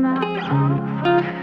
my own.